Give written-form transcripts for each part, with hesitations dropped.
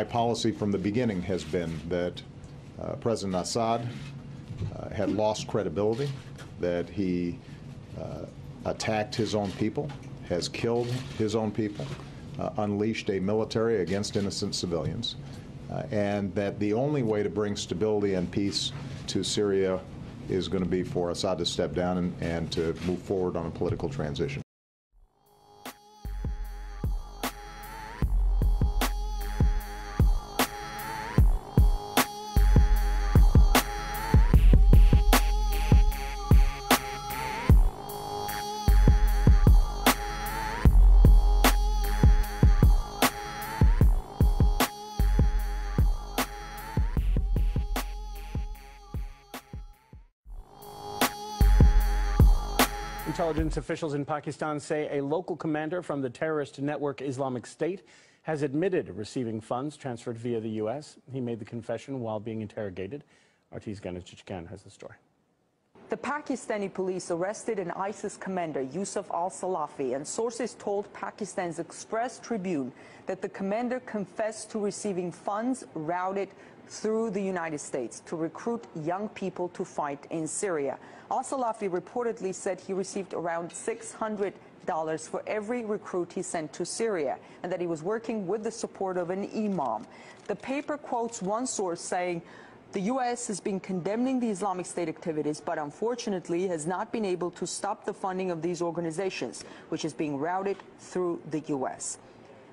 my policy from the beginning has been that President Assad had lost credibility, that he attacked his own people, has killed his own people, unleashed a military against innocent civilians, and that the only way to bring stability and peace to Syria is going to be for Assad to step down and to move forward on a political transition. Intelligence officials in Pakistan say a local commander from the terrorist network Islamic State has admitted receiving funds transferred via the U.S. He made the confession while being interrogated. RT's Ganichkin has the story. The Pakistani police arrested an ISIS commander, Yusuf al-Salafi, and sources told Pakistan's Express Tribune that the commander confessed to receiving funds routed through the United States to recruit young people to fight in Syria. Al-Salafi reportedly said he received around $600 for every recruit he sent to Syria, and that he was working with the support of an imam. The paper quotes one source saying, "The U.S. has been condemning the Islamic State activities, but unfortunately has not been able to stop the funding of these organizations, which is being routed through the U.S."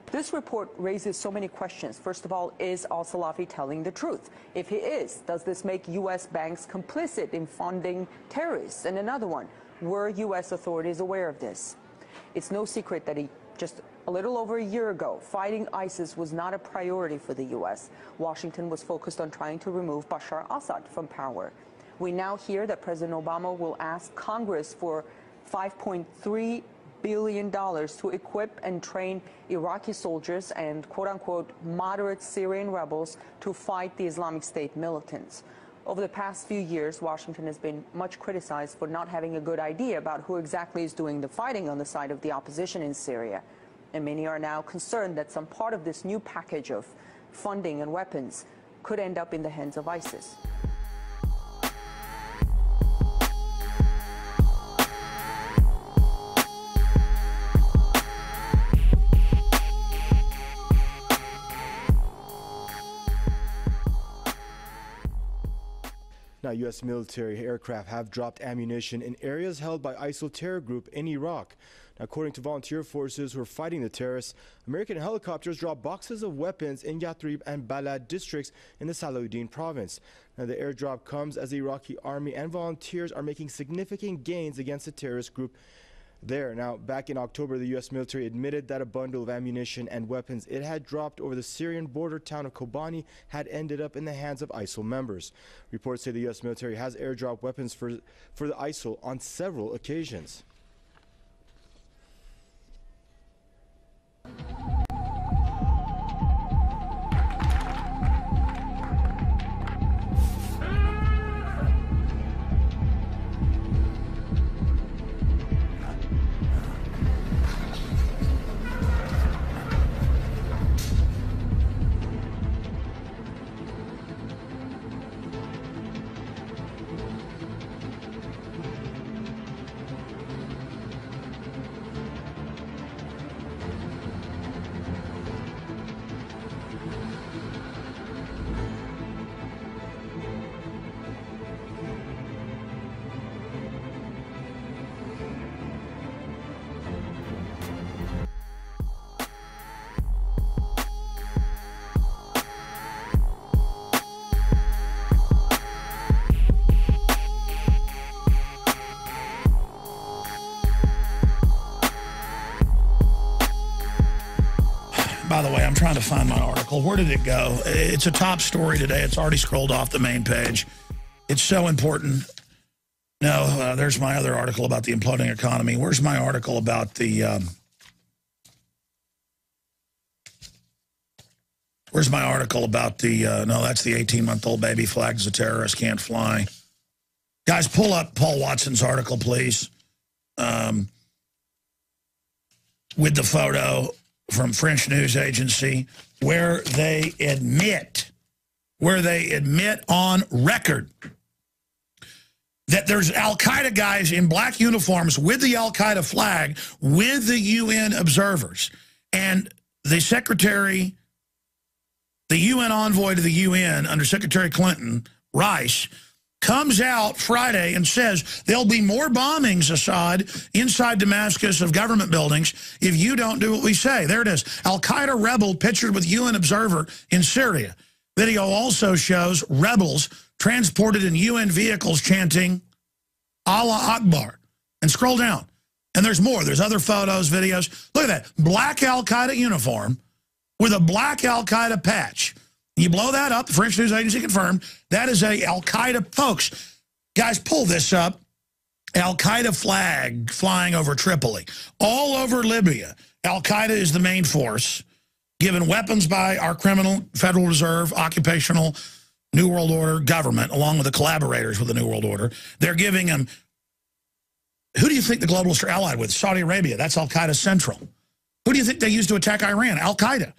This report raises so many questions. First of all, is al-Salafi telling the truth? If he is, does this make U.S. banks complicit in funding terrorists? And another one, were U.S. authorities aware of this? It's no secret that just a little over a year ago, fighting ISIS was not a priority for the U.S. Washington was focused on trying to remove Bashar Assad from power. We now hear that President Obama will ask Congress for $5.3 billion to equip and train Iraqi soldiers and quote-unquote moderate Syrian rebels to fight the Islamic State militants. Over the past few years, Washington has been much criticized for not having a good idea about who exactly is doing the fighting on the side of the opposition in Syria. And many are now concerned that some part of this new package of funding and weapons could end up in the hands of ISIS. Now, U.S. military aircraft have dropped ammunition in areas held by ISIL terror group in Iraq. Now, according to volunteer forces who are fighting the terrorists, American helicopters dropped boxes of weapons in Yathrib and Balad districts in the Salahuddin province. Now, the airdrop comes as the Iraqi army and volunteers are making significant gains against the terrorist group there. Now, back in October, the U.S. military admitted that a bundle of ammunition and weapons it had dropped over the Syrian border town of Kobani had ended up in the hands of ISIL members. Reports say the U.S. military has airdropped weapons for the ISIL on several occasions. By the way, I'm trying to find my article. Where did it go? It's a top story today. It's already scrolled off the main page. It's so important. No, there's my other article about the imploding economy. Where's my article about the... where's my article about the... no, that's the 18-month-old baby flags a terrorist, can't fly. Guys, pull up Paul Watson's article, please. With the photo... from French news agency where they admit on record that there's al-Qaeda guys in black uniforms with the al-Qaeda flag with the UN observers. And the secretary, the UN envoy to the UN under Secretary Clinton, Rice, comes out Friday and says there'll be more bombings, Assad, inside Damascus of government buildings if you don't do what we say. There it is. Al-Qaeda rebel pictured with UN observer in Syria. Video also shows rebels transported in UN vehicles chanting Allah Akbar. And scroll down. And there's more. There's other photos, videos. Look at that. Black al-Qaeda uniform with a black al-Qaeda patch. You blow that up, the French news agency confirmed, that is a al-Qaeda, folks. Guys, pull this up. Al-Qaeda flag flying over Tripoli. All over Libya, al-Qaeda is the main force, given weapons by our criminal Federal Reserve, occupational New World Order government, along with the collaborators with the New World Order. They're giving them, who do you think the globalists are allied with? Saudi Arabia, that's al-Qaeda central. Who do you think they used to attack Iran? Al-Qaeda.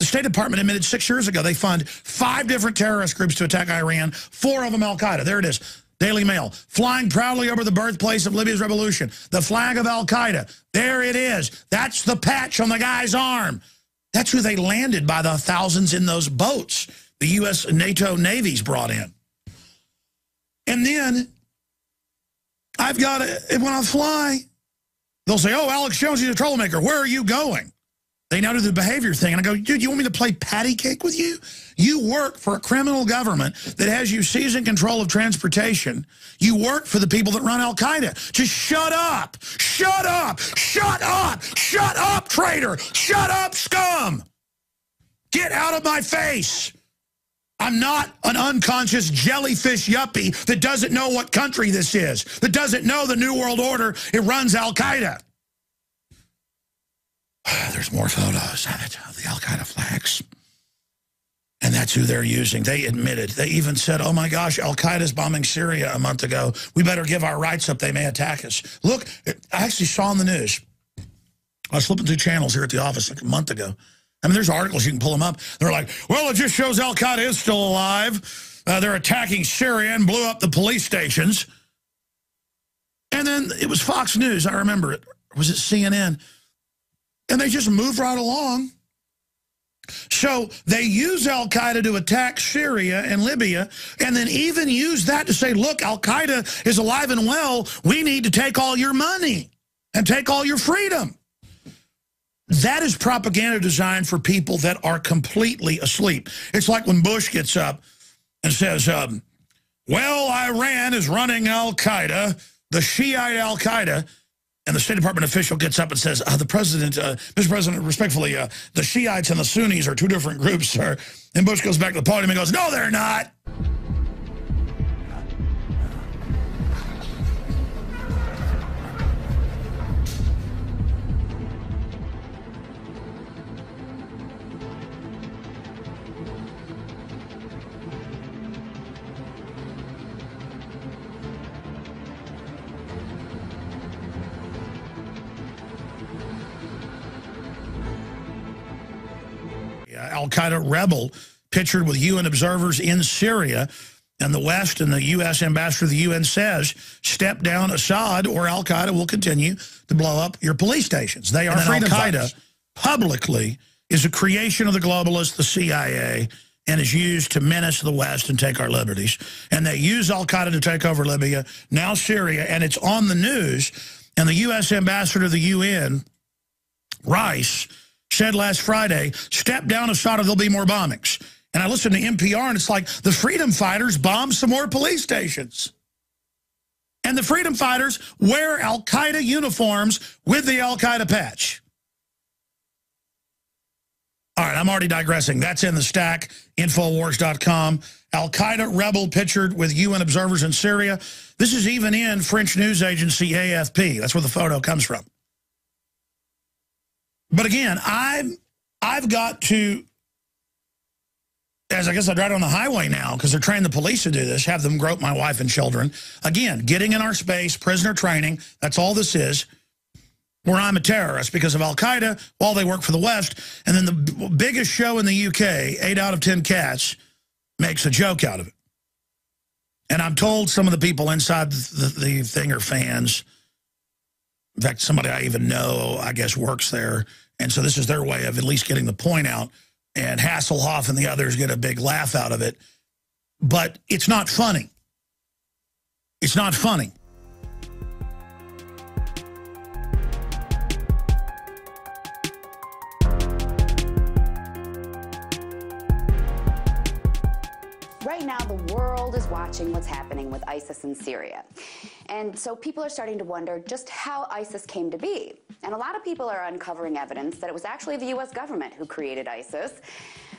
The State Department admitted 6 years ago they fund 5 different terrorist groups to attack Iran, 4 of them al-Qaeda. There it is. Daily Mail. Flying proudly over the birthplace of Libya's revolution. The flag of al-Qaeda. There it is. That's the patch on the guy's arm. That's who they landed by the thousands in those boats the U.S. and NATO navies brought in. And then, I've got it when I fly, they'll say, oh, Alex Jones, you're a troublemaker. Where are you going? They now do the behavior thing. And I go, dude, you want me to play patty cake with you? You work for a criminal government that has you seizing control of transportation. You work for the people that run al-Qaeda. Just shut up. Shut up. Shut up. Shut up, traitor. Shut up, scum. Get out of my face. I'm not an unconscious jellyfish yuppie that doesn't know what country this is, that doesn't know the New World Order. It runs al-Qaeda. There's more photos of it, of the al-Qaeda flags. And that's who they're using. They admitted. They even said, oh, my gosh, al-Qaeda's bombing Syria a month ago. We better give our rights up. They may attack us. Look, I actually saw in the news. I was flipping through channels here at the office like a month ago. I mean, there's articles. You can pull them up. They're like, well, it just shows al-Qaeda is still alive. They're attacking Syria and blew up the police stations. And then it was Fox News. I remember it. Was it CNN? And they just move right along. So they use al-Qaeda to attack Syria and Libya, and then even use that to say, look, al-Qaeda is alive and well. We need to take all your money and take all your freedom. That is propaganda designed for people that are completely asleep. It's like when Bush gets up and says, well, Iran is running al-Qaeda, the Shiite al-Qaeda. And the State Department official gets up and says, the president, Mr. President, respectfully, the Shiites and the Sunnis are two different groups, sir. And Bush goes back to the podium and goes, no, they're not. Al-Qaeda rebel pictured with UN observers in Syria, and the West and the U.S. ambassador to the UN says, step down Assad or al-Qaeda will continue to blow up your police stations. They are freedom fighters. Publicly is a creation of the globalists, the CIA, and is used to menace the West and take our liberties. And they use al-Qaeda to take over Libya, now Syria, and it's on the news. And the U.S. ambassador to the UN, Rice, said last Friday, step down Assad or there'll be more bombings. And I listened to NPR, and it's like, the freedom fighters bomb some more police stations. And the freedom fighters wear al-Qaeda uniforms with the al-Qaeda patch. All right, I'm already digressing. That's in the stack, Infowars.com. Al-Qaeda rebel pictured with UN observers in Syria. This is even in French news agency AFP. That's where the photo comes from. But again, I've got to, as I guess I drive on the highway now, because they're training the police to do this, have them grope my wife and children. Again, getting in our space, prisoner training, that's all this is. where I'm a terrorist because of Al Qaeda while they work for the West. And then the biggest show in the UK, 8 out of 10 Cats, makes a joke out of it. And I'm told some of the people inside the thing are fans. In fact, somebody I even know, I guess, works there. And so this is their way of at least getting the point out. And Hasselhoff and the others get a big laugh out of it. But it's not funny. It's not funny. Right now, the world is watching what's happening with ISIS in Syria. And so people are starting to wonder just how ISIS came to be. And a lot of people are uncovering evidence that it was actually the U.S. government who created ISIS.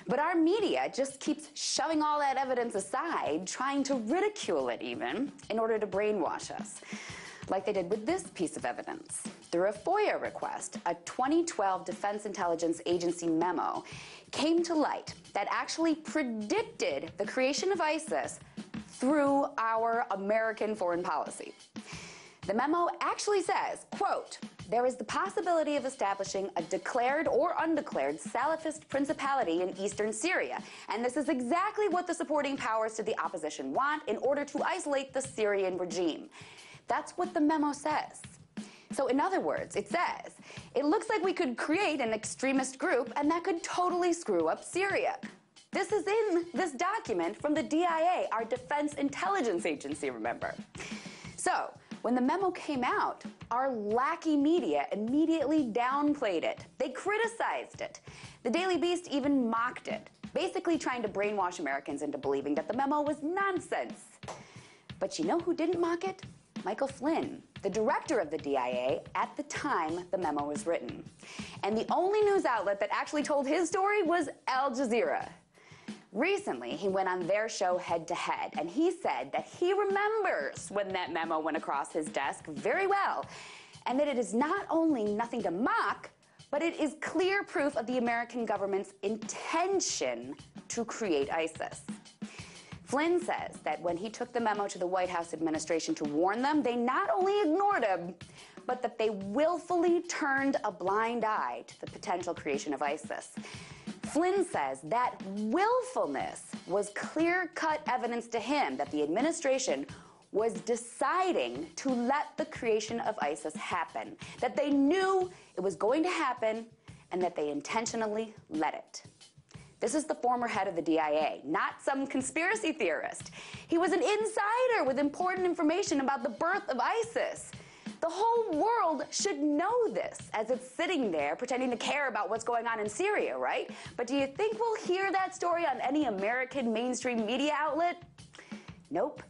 But our media just keeps shoving all that evidence aside, trying to ridicule it even, in order to brainwash us, like they did with this piece of evidence. Through a FOIA request, a 2012 Defense Intelligence Agency memo came to light that actually predicted the creation of ISIS through our American foreign policy. The memo actually says, quote, "There is the possibility of establishing a declared or undeclared Salafist principality in eastern Syria. And this is exactly what the supporting powers to the opposition want in order to isolate the Syrian regime." That's what the memo says. So in other words, it says, it looks like we could create an extremist group and that could totally screw up Syria. This is in this document from the DIA, our Defense Intelligence Agency, remember. So when the memo came out, our lackey media immediately downplayed it. They criticized it. The Daily Beast even mocked it, basically trying to brainwash Americans into believing that the memo was nonsense. But you know who didn't mock it? Michael Flynn, the director of the DIA at the time the memo was written. And the only news outlet that actually told his story was Al Jazeera. Recently, he went on their show Head to Head, and he said that he remembers when that memo went across his desk very well, and that it is not only nothing to mock, but it is clear proof of the American government's intention to create ISIS. Flynn says that when he took the memo to the White House administration to warn them, they not only ignored him, but that they willfully turned a blind eye to the potential creation of ISIS. Flynn says that willfulness was clear-cut evidence to him that the administration was deciding to let the creation of ISIS happen, that they knew it was going to happen, and that they intentionally let it. This is the former head of the DIA, not some conspiracy theorist. He was an insider with important information about the birth of ISIS. The whole world should know this as it's sitting there pretending to care about what's going on in Syria, right? But do you think we'll hear that story on any American mainstream media outlet? Nope.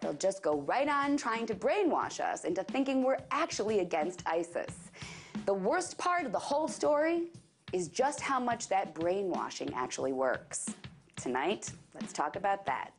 They'll just go right on trying to brainwash us into thinking we're actually against ISIS. The worst part of the whole story is just how much that brainwashing actually works. Tonight, let's talk about that.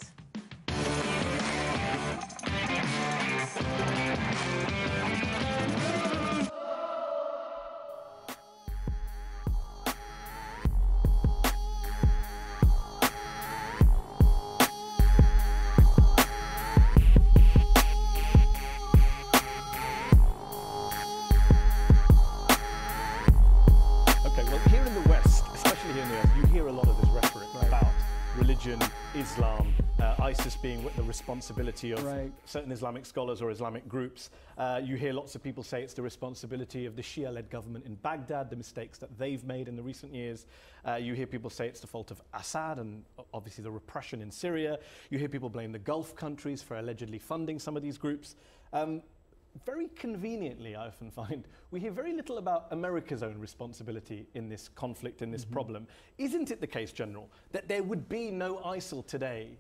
Islam, ISIS being the responsibility of certain Islamic scholars or Islamic groups. You hear lots of people say it's the responsibility of the Shia-led government in Baghdad, the mistakes that they've made in the recent years. You hear people say it's the fault of Assad and obviously the repression in Syria. You hear people blame the Gulf countries for allegedly funding some of these groups. Very conveniently, I often find, we hear very little about America's own responsibility in this conflict, in this problem. Isn't it the case, General, that there would be no ISIL today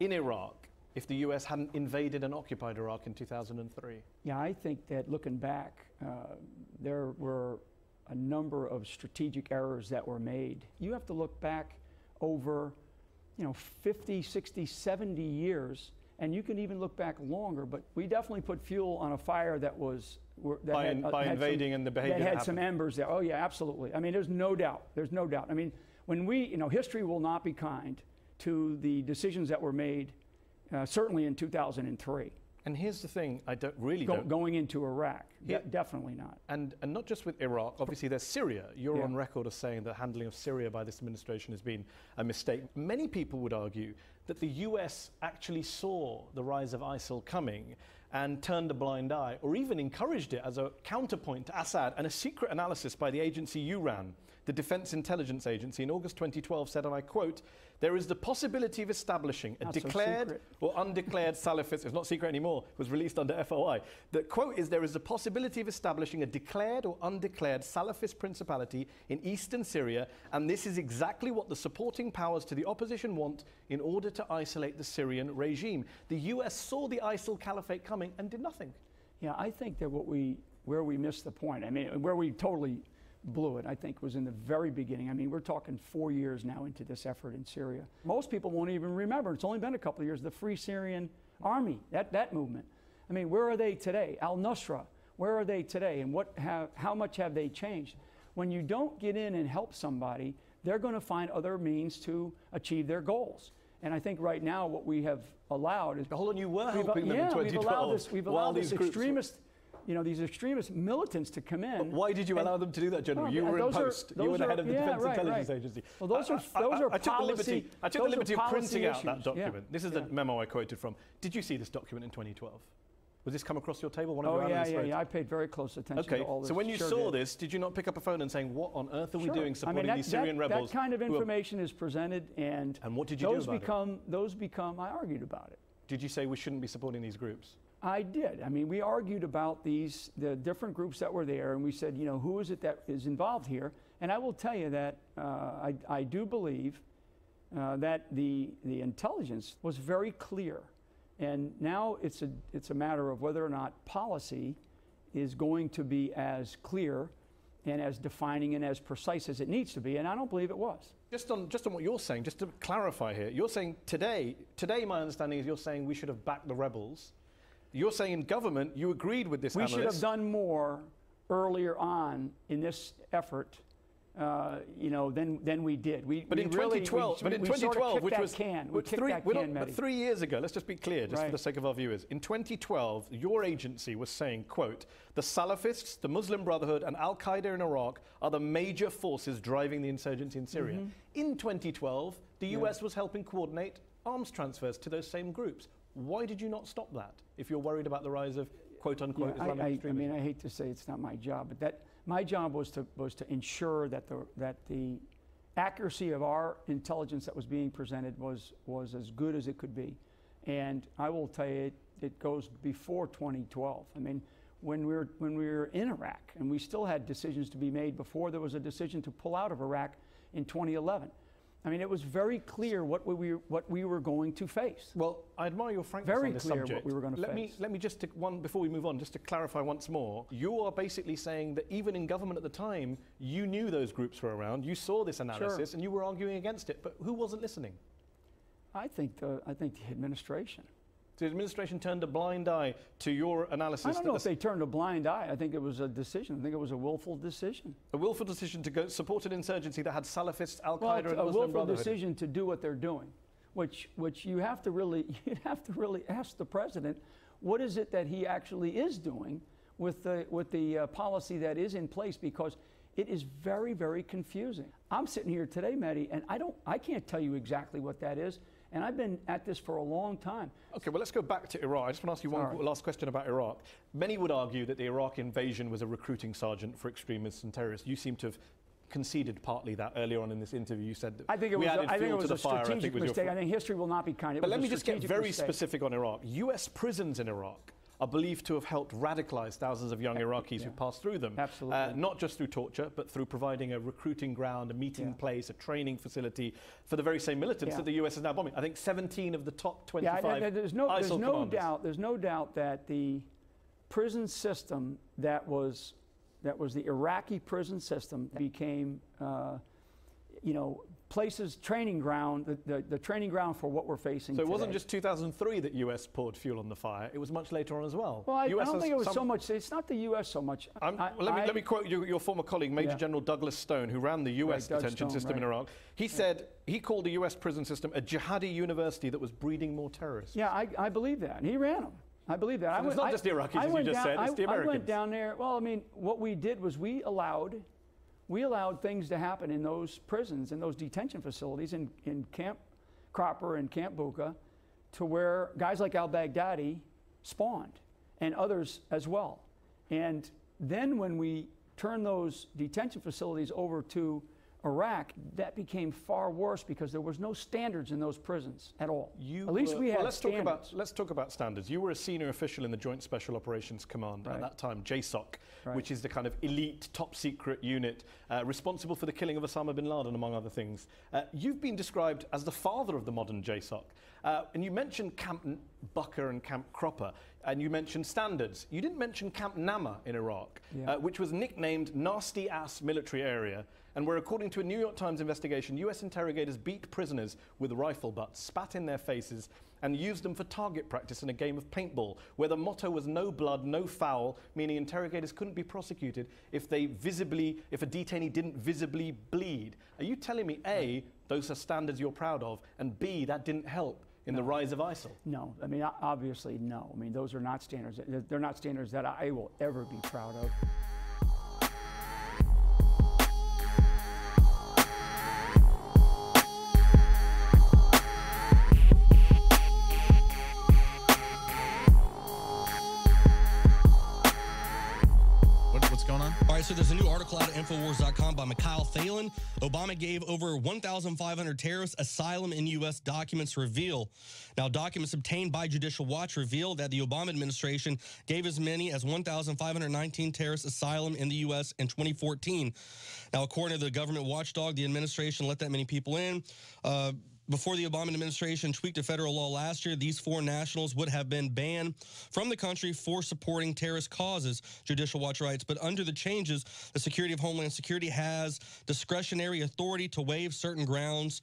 in Iraq if the US hadn't invaded and occupied Iraq in 2003? Yeah, I think that looking back, there were a number of strategic errors that were made. You have to look back over, 50, 60, 70 years. And you can even look back longer, but we definitely put fuel on a fire that was... By invading and the behavior that had some embers there. Oh, yeah, absolutely. I mean, there's no doubt. There's no doubt. I mean, when we... history will not be kind to the decisions that were made, certainly in 2003. And here's the thing, I don't really know. Going into Iraq, definitely not. And not just with Iraq, obviously there's Syria. You're on record as saying the handling of Syria by this administration has been a mistake. Many people would argue that the US actually saw the rise of ISIL coming and turned a blind eye, or even encouraged it as a counterpoint to Assad. And a secret analysis by the agency you ran, the Defense Intelligence Agency, in August 2012 said, and I quote, there is the possibility of establishing a declared or undeclared Salafist, it's not secret anymore, was released under FOI. The quote is, there is a possibility of establishing a declared or undeclared Salafist principality in eastern Syria, and this is exactly what the supporting powers to the opposition want in order to isolate the Syrian regime. The US saw the ISIL caliphate coming and did nothing. Yeah, I think that where we missed the point, I mean, where we totally blew it, I think, was in the very beginning. I mean, we're talking 4 years now into this effort in Syria. Most people won't even remember, it's only been a couple of years, the Free Syrian Army, that movement. I mean, where are they today? Al Nusra, where are they today? And how much have they changed? When you don't get in and help somebody, they're going to find other means to achieve their goals. And I think right now what we have allowed is... Hold on, you were helping them in 2012. We've allowed these extremist militants to come in. But why did you allow them to do that, General? You were in post. You were the head of the Defense Intelligence Agency. Well, I took the liberty of printing out that document. This is the memo I quoted from. Did you see this document in 2012? Was this come across your table? One of your analysts? I paid very close attention to all this. So when you saw this, did you not pick up a phone and saying, what on earth are we doing supporting these Syrian rebels? That kind of information is presented, and what did you do about it? Those become, I argued about it. Did you say we shouldn't be supporting these groups? I did. I mean, we argued about the different groups that were there, and we said, you know, who is it that is involved here? And I will tell you that I do believe that the intelligence was very clear. And now it's a matter of whether or not policy is going to be as clear and as defining and as precise as it needs to be, and I don't believe it was. Just on what you're saying, just to clarify here, you're saying today my understanding is you're saying we should have backed the rebels. You're saying in government you agreed with this analyst. We should have done more earlier on in this effort, than we did. But 3 years ago, let's just be clear, just for the sake of our viewers. In 2012, your agency was saying, quote, the Salafists, the Muslim Brotherhood, and Al Qaeda in Iraq are the major forces driving the insurgency in Syria. Mm-hmm. In 2012, the US was helping coordinate arms transfers to those same groups. Why did you not stop that if you're worried about the rise of quote-unquote Islamic extremism? I mean, I hate to say it's not my job, but my job was to ensure that the accuracy of our intelligence that was being presented was as good as it could be. And I will tell you, it goes before 2012. I mean, when we were in Iraq, and we still had decisions to be made before there was a decision to pull out of Iraq in 2011. I mean, it was very clear what we were going to face. Well, I admire your frankness on this subject. Very clear what we were going to face. Let me just take one before we move on, just to clarify once more. You are basically saying that even in government at the time, you knew those groups were around, you saw this analysis, and you were arguing against it. But who wasn't listening? I think the administration. The administration turned a blind eye to your analysis. I don't know if they turned a blind eye. I think it was a decision. I think it was a willful decision. A willful decision to go support an insurgency that had Salafists, Al Qaeda, and Muslim Brotherhood. A willful decision to do what they're doing, which you'd have to really ask the president, what is it that he actually is doing with the policy that is in place, because it is very, very confusing. I'm sitting here today, Mehdi, and I can't tell you exactly what that is. And I've been at this for a long time. Okay, well, let's go back to Iraq. I just want to ask you one last question about Iraq. Many would argue that the Iraq invasion was a recruiting sergeant for extremists and terrorists. You seem to have conceded partly that earlier on in this interview. You said that I think it was a strategic mistake. I think history will not be kind. But let me just get very specific on Iraq. US prisons in Iraq are believed to have helped radicalize thousands of young Iraqis who passed through them. Absolutely. Not just through torture, but through providing a recruiting ground, a meeting place, a training facility for the very same militants that the US is now bombing. I think 17 of the top 25 there's no doubt that the prison system that was the Iraqi prison system became places, training ground, the training ground for what we're facing today. So it wasn't just 2003 that U.S. poured fuel on the fire. It was much later on as well. Well, I don't think it was so much. It's not the U.S. so much. Let me quote your former colleague, Major General Douglas Stone, who ran the U.S. detention system in Iraq. He said he called the U.S. prison system a jihadi university that was breeding more terrorists. Yeah, I believe that. And he ran them. I believe that. So it's not just the Iraqis, as you just said, it's the Americans. I went down there. Well, I mean, what we did was we allowed things to happen in those prisons, in those detention facilities, in Camp Cropper and Camp Bucca, to where guys like Al-Baghdadi spawned, and others as well. And then when we turned those detention facilities over to Iraq, that became far worse because there was no standards in those prisons at all. Let's talk about standards. You were a senior official in the Joint Special Operations Command at that time, JSOC, which is the kind of elite, top-secret unit responsible for the killing of Osama bin Laden, among other things. You've been described as the father of the modern JSOC. And you mentioned Camp Bucca and Camp Cropper, and you mentioned standards. You didn't mention Camp Nama in Iraq, which was nicknamed Nasty Ass Military Area, and where, according to a New York Times investigation, US interrogators beat prisoners with rifle butts, spat in their faces, and used them for target practice in a game of paintball, where the motto was no blood, no foul, meaning interrogators couldn't be prosecuted if a detainee didn't visibly bleed. Are you telling me, A, those are standards you're proud of, and B, that didn't help in the rise of ISIL? No, I mean, obviously no. I mean, those are not standards. They're not standards that I will ever be proud of. So there's a new article out of Infowars.com by Mikhail Phelan. Obama gave over 1,500 terrorists asylum in U.S. documents reveal. Now, documents obtained by Judicial Watch reveal that the Obama administration gave as many as 1,519 terrorists asylum in the U.S. in 2014. Now, according to the government watchdog, the administration let that many people in. Before the Obama administration tweaked a federal law last year, these foreign nationals would have been banned from the country for supporting terrorist causes, Judicial Watch writes. But under the changes, the Secretary of Homeland Security has discretionary authority to waive certain grounds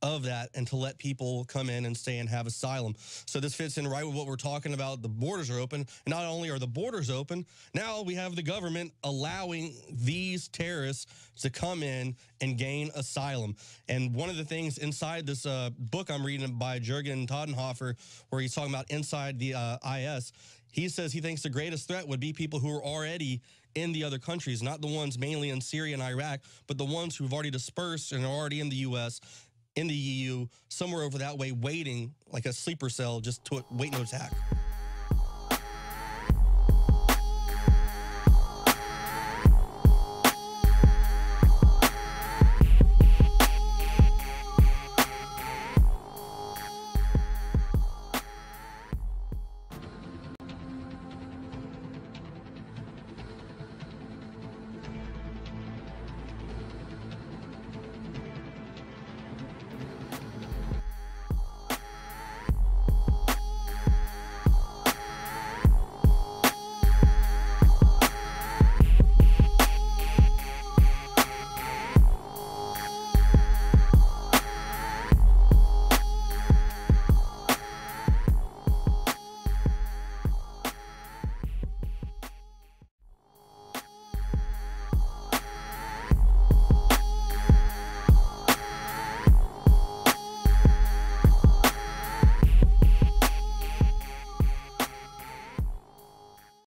of that and to let people come in and stay and have asylum. So this fits in right with what we're talking about. The borders are open. And not only are the borders open, now we have the government allowing these terrorists to come in and gain asylum. And one of the things inside this book I'm reading by Jürgen Todenhofer, where he's talking about inside the IS, he says he thinks the greatest threat would be people who are already in the other countries, not the ones mainly in Syria and Iraq, but the ones who've already dispersed and are already in the U.S., in the EU, somewhere over that way, waiting like a sleeper cell, just to wait no attack.